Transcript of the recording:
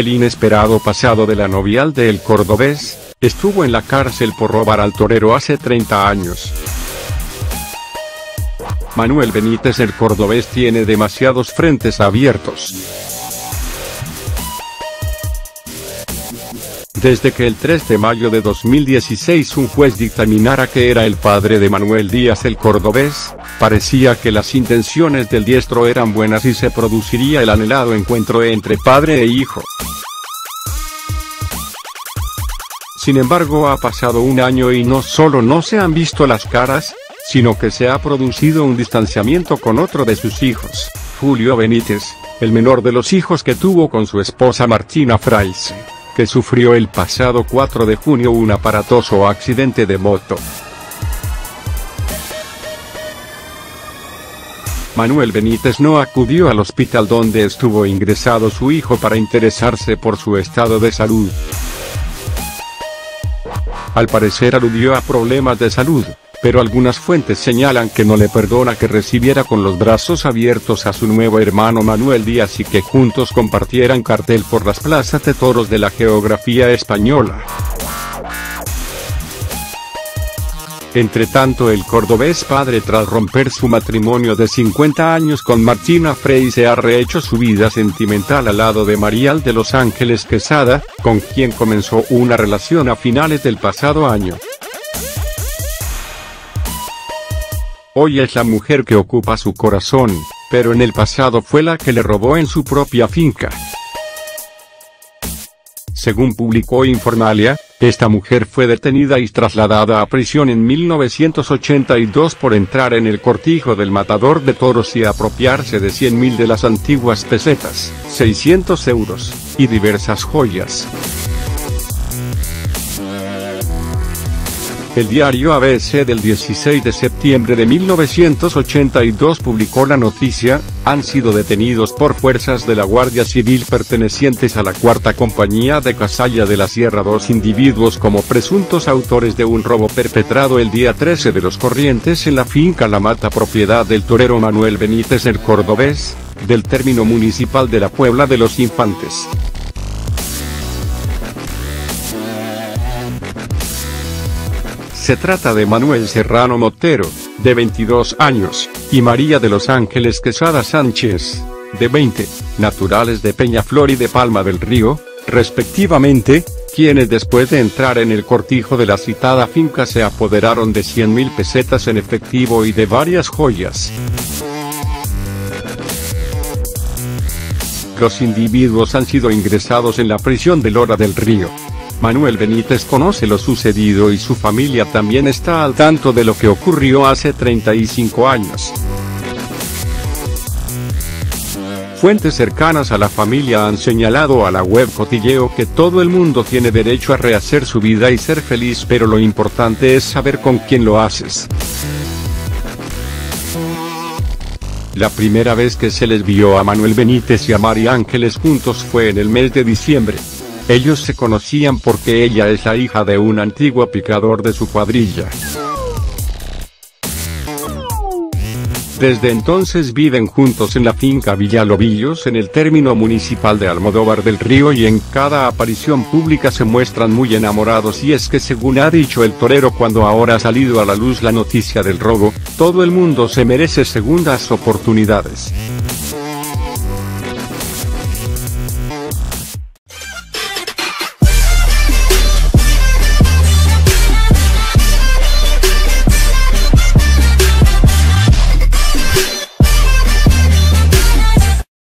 El inesperado pasado de la novial de El Cordobés, estuvo en la cárcel por robar al torero hace 30 años. Manuel Benítez El Cordobés tiene demasiados frentes abiertos. Desde que el 3 de mayo de 2016 un juez dictaminara que era el padre de Manuel Díaz El Cordobés, parecía que las intenciones del diestro eran buenas y se produciría el anhelado encuentro entre padre e hijo. Sin embargo, ha pasado un año y no solo no se han visto las caras, sino que se ha producido un distanciamiento con otro de sus hijos, Julio Benítez, el menor de los hijos que tuvo con su esposa Martina Fraysse, que sufrió el pasado 4 de junio un aparatoso accidente de moto. Manuel Benítez no acudió al hospital donde estuvo ingresado su hijo para interesarse por su estado de salud. Al parecer aludió a problemas de salud, pero algunas fuentes señalan que no le perdona que recibiera con los brazos abiertos a su nuevo hermano Manuel Díaz y que juntos compartieran cartel por las plazas de toros de la geografía española. Entretanto, el cordobés padre, tras romper su matrimonio de 50 años con Martina Fraysse, ha rehecho su vida sentimental al lado de María de los Ángeles Quesada, con quien comenzó una relación a finales del pasado año. Hoy es la mujer que ocupa su corazón, pero en el pasado fue la que le robó en su propia finca. Según publicó Informalia, esta mujer fue detenida y trasladada a prisión en 1982 por entrar en el cortijo del matador de toros y apropiarse de 100.000 de las antiguas pesetas, 600 euros, y diversas joyas. El diario ABC del 16 de septiembre de 1982 publicó la noticia: han sido detenidos por fuerzas de la Guardia Civil pertenecientes a la Cuarta Compañía de Casalla de la Sierra dos individuos como presuntos autores de un robo perpetrado el día 13 de los corrientes en la finca La Mata, propiedad del torero Manuel Benítez El Cordobés, del término municipal de la Puebla de los Infantes. Se trata de Manuel Serrano Motero, de 22 años, y María de los Ángeles Quesada Sánchez, de 20, naturales de Peñaflor y de Palma del Río, respectivamente, quienes después de entrar en el cortijo de la citada finca se apoderaron de 100.000 pesetas en efectivo y de varias joyas. Los individuos han sido ingresados en la prisión de Lora del Río. Manuel Benítez conoce lo sucedido y su familia también está al tanto de lo que ocurrió hace 35 años. Fuentes cercanas a la familia han señalado a la web Cotilleo que todo el mundo tiene derecho a rehacer su vida y ser feliz, pero lo importante es saber con quién lo haces. La primera vez que se les vio a Manuel Benítez y a María Ángeles juntos fue en el mes de diciembre. Ellos se conocían porque ella es la hija de un antiguo picador de su cuadrilla. Desde entonces viven juntos en la finca Villalobillos, en el término municipal de Almodóvar del Río, y en cada aparición pública se muestran muy enamorados, y es que, según ha dicho el torero cuando ahora ha salido a la luz la noticia del robo, todo el mundo se merece segundas oportunidades.